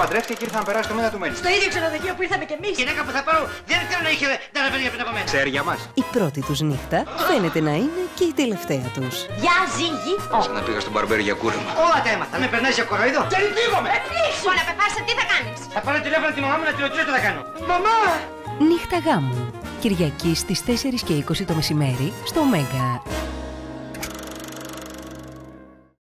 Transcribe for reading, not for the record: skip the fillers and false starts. παντρεύτηκε και ήρθα να περάσει το μήνα του Μέλη. Στο ίδιο ξενοδοχείο που ήρθαμε κι εμείς. Γυναίκα που θα πάρω δεν θέλω να είχε ταλαιπωρία πριν από μένα. Ξέρια μας. Η πρώτη τους νύχτα φαίνεται να είναι και η τελευταία τους. Γεια Ζήγη. Σαν να πήγα στον μπαρμπέρι για κούρεμα. Όλα τα έμαθα. Με περνάει για κοροϊδό. Και λυπήγομαι. Επλήξω. Όλα πεθάσα, τι θα κάνεις. Θα πάρω τηλέφωνο τη μαμά μου να τη ρωτήσω τι θα κάνω. Μαμά. Νύχτα γάμου. Κυριακή στις 4:20 το μεσημέρι στο Μέγα.